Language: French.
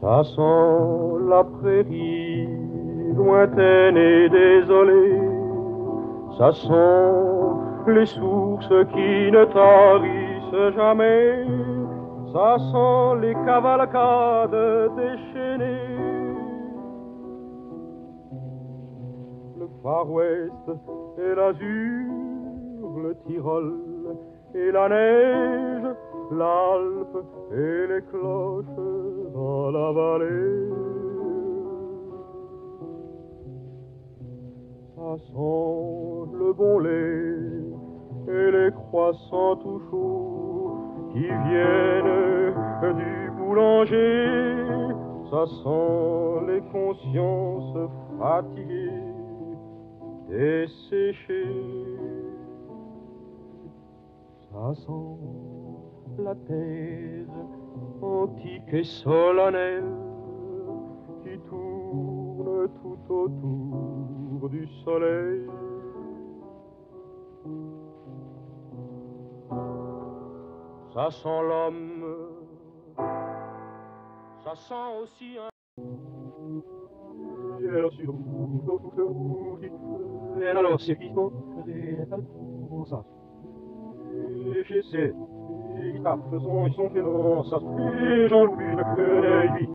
Ça sent la prairie lointaine et désolée, ça sent les sources qui ne tarissent jamais, ça sent les cavalcades déchaînées. Le Far West et l'azur, le Tyrol et la neige, l'Alpe et les cloches dans la vallée. Ça sent le bon lait et les croissants tout chauds qui viennent du boulanger. Ça sent les consciences fatiguées, desséchées. Ça sent la terre antique et solennelle qui tourne tout autour du soleil. Ça sent l'homme, ça sent aussi un faisons, ils sont féroces, et j'en oublie que les huit.